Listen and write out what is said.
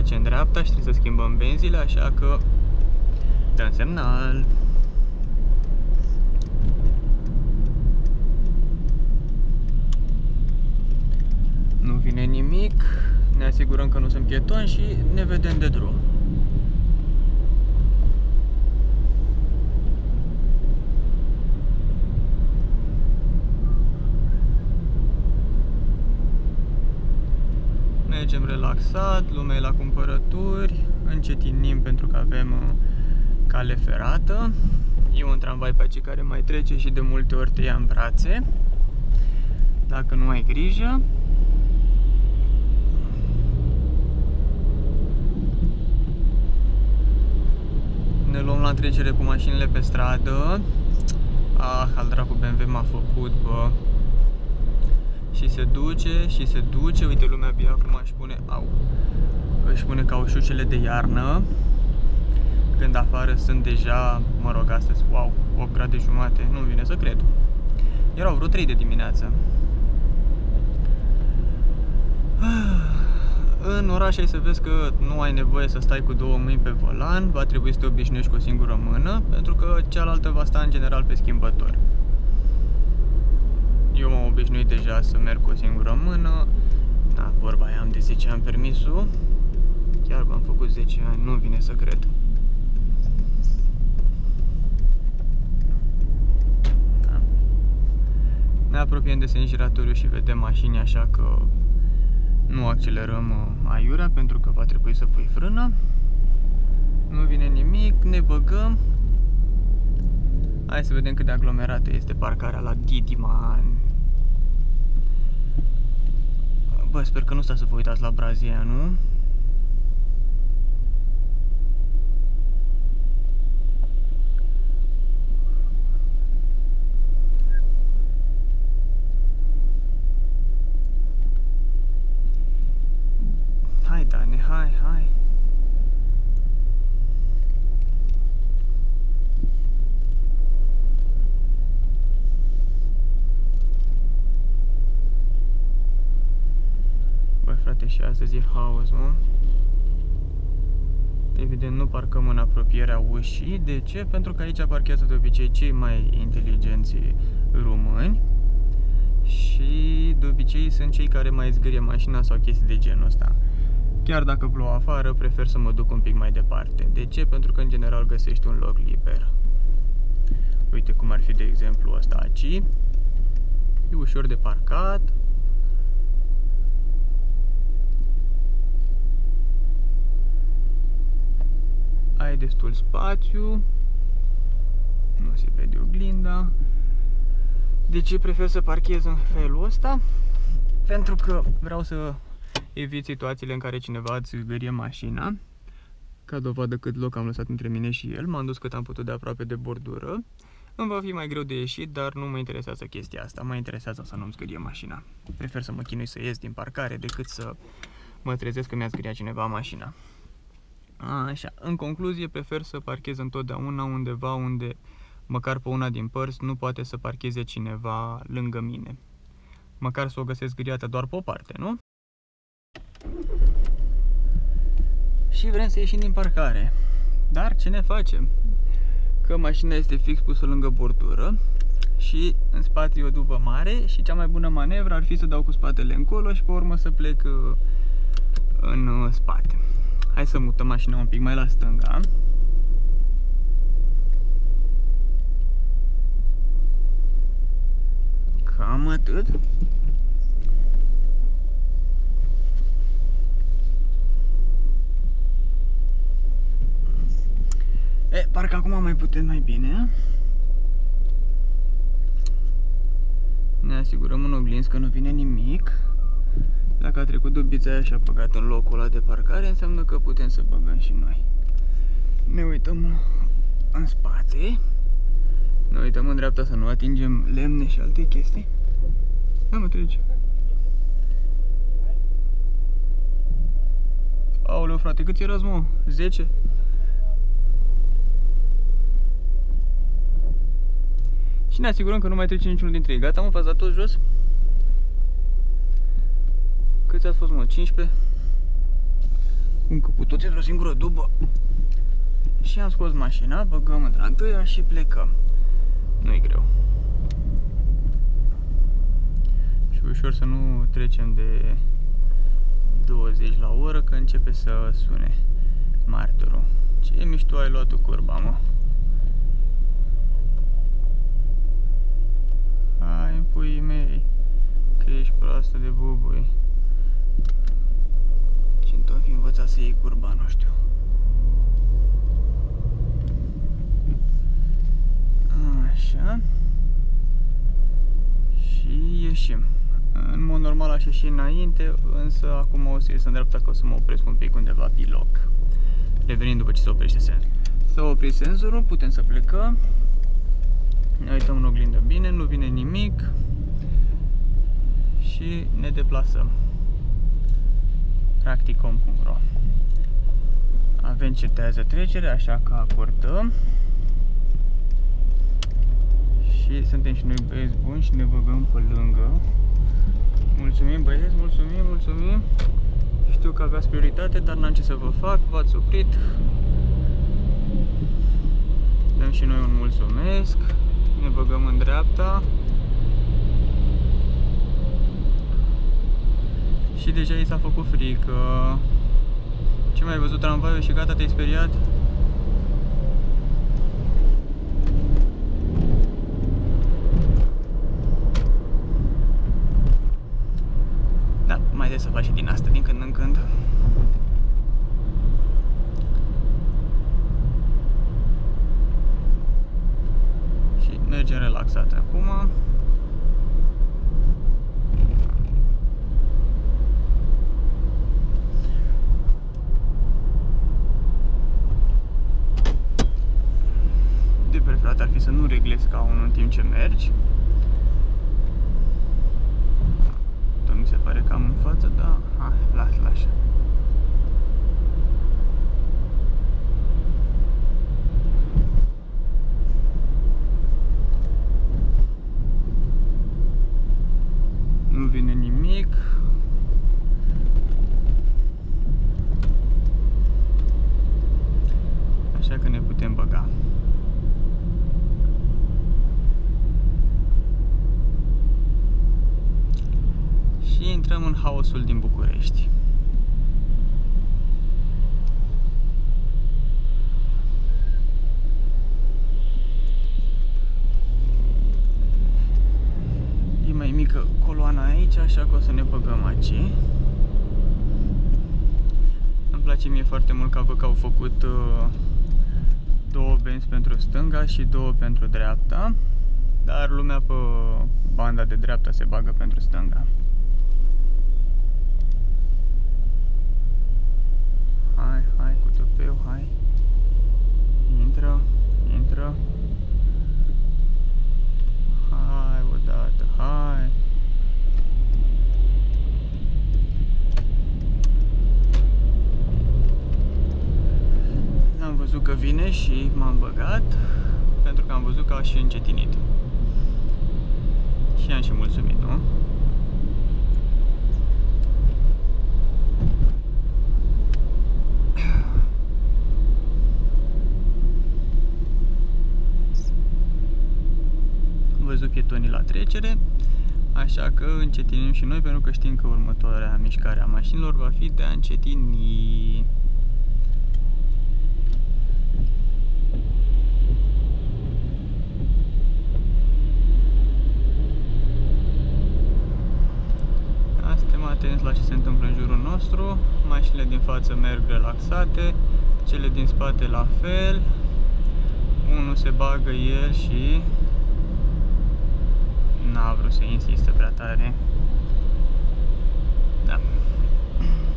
face în dreapta și trebuie să schimbăm benzile, așa că dăm semnal. Nu vine nimic, ne asigurăm că nu sunt pietoni și ne vedem de drum. Mergem relaxat, lumea e la cumpărături, încetinim pentru că avem cale ferată. E un tramvai pe aici care mai trece și de multe ori te ia în brațe, dacă nu ai grijă. Ne luăm la trecere cu mașinile pe stradă. Ah, al dracu, BMW m-a făcut, bă. Și se duce, și se duce. Uite, lumea abia acum își pune, au, își pune cauciucele de iarnă. Când afară sunt deja, mă rog, astăzi, wow, 8 grade jumate. Nu-mi vine să cred. Erau vreo 3 de dimineață. În oraș ai să vezi că nu ai nevoie să stai cu două mâini pe volan, va trebui să te obișnuiești cu o singură mână, pentru că cealaltă va sta în general pe schimbător. Eu m-am obișnuit deja să merg cu o singură mână. Da, vorba aia, am de 10 ani permisul. Chiar v-am făcut 10 ani, nu-mi vine să cred. Da. Ne apropiem de sens giratoriu și vedem mașini, așa că nu accelerăm aiurea pentru că va trebui să pui frână. Nu vine nimic, ne băgăm. Hai să vedem cât de aglomerată este parcarea la Didiman. Bă, sper că nu stați să vă uitați la Brazia, nu? Hai, Dani, hai, hai! Și astăzi e haos, mă. Evident, nu parcăm în apropierea ușii. De ce? Pentru că aici parchează de obicei cei mai inteligenți români și de obicei sunt cei care mai zgârie mașina sau chestii de genul ăsta. Chiar dacă plouă afară, prefer să mă duc un pic mai departe. De ce? Pentru că în general găsești un loc liber. Uite cum ar fi, de exemplu, ăsta aici. E ușor de parcat. Ai destul spațiu, nu se vede oglinda. De ce prefer să parchez în felul ăsta? Pentru că vreau să evit situațiile în care cineva îți zgârie mașina. Ca dovadă cât loc am lăsat între mine și el, m-am dus cât am putut de aproape de bordură. Îmi va fi mai greu de ieșit, dar nu mă interesează chestia asta, mă interesează să nu-mi zgârie mașina. Prefer să mă chinui să ies din parcare decât să mă trezesc că mi-a zgâriat cineva mașina. Așa, în concluzie, prefer să parchez întotdeauna undeva unde, măcar pe una din părți, nu poate să parcheze cineva lângă mine. Măcar să o găsesc griată doar pe o parte, nu? Și vrem să ieșim din parcare. Dar ce ne facem? Că mașina este fix pusă lângă bordură și în spate e o dubă mare și cea mai bună manevră ar fi să dau cu spatele încolo și pe urmă să plec în spate. Hai să mutăm mașina un pic mai la stânga. Cam atât. E, parcă acum mai putem mai bine. Ne asigurăm în oglinzi că nu vine nimic. Dacă a trecut dubița aia și a băgat în locul ăla de parcare, înseamnă că putem să băgăm și noi. Ne uităm în spate, ne uităm în dreapta să nu atingem lemne și alte chestii. Da, mă, trece. Aoleu, frate, cât erați, mă? 10? Și ne asigurăm că nu mai trece niciunul dintre ei. Gata, mă, v-ați dat toți jos? Câți ați fost, mă? 15? încă cu toți într-o singură dubă. Și am scos mașina, băgăm într-a întâia și plecăm. Nu-i greu. Și ușor să nu trecem de 20 la oră, că începe să sune martorul. Ce mișto ai luat tu curba, mă. Hai, puii mei, că ești proastă de bubui. Și-mi tot fi învățat să iei curba, nu știu. Așa. Și ieșim. În mod normal aș ieși înainte, însă acum o să ies în dreapta, că o să mă opresc un pic undeva pe loc. Revenind după ce se oprește senzorul. S-a oprit senzorul, putem să plecăm. Ne uităm în oglindă bine, nu vine nimic. Și ne deplasăm. Practicom.ro. Avem cetează trecere, așa că acordăm. Și suntem și noi băieți buni și ne băgăm pe lângă. Mulțumim băieți, mulțumim, mulțumim. Știu că aveați prioritate, dar n-am ce să vă fac, v-ați oprit. Dăm și noi un mulțumesc. Ne băgăm în dreapta. Și deja i s-a făcut frică. Ce, mai ai văzut tramvaiul și gata, te-ai speriat? Da, mai trebuie să faci și din asta, din când în când. Și mergem relaxate acum. Ar fi să nu reglezi scaunul în timp ce mergi. Tot mi se pare cam în față, dar hai, las așa. Nu vine nimic. Așa că ne putem băga. Și intrăm în haosul din București. E mai mică coloana aici, așa că o să ne băgăm aici. Îmi place mie foarte mult că văd că au făcut două benzi pentru stânga și două pentru dreapta. Dar lumea pe banda de dreapta se bagă pentru stânga. Hai, hai, cu tupeu, hai. Intră, intră. Hai, odată, hai. Am văzut că vine și m-am băgat, pentru că am văzut că a și încetinit. Și am și mulțumit, nu? Pietonii la trecere, așa că încetinim și noi, pentru că știm că următoarea mișcare a mașinilor va fi de a încetini. Suntem atenți la ce se întâmplă în jurul nostru, mașinile din față merg relaxate, cele din spate la fel, unul se bagă el și n-a vrut să insiste prea tare. Da.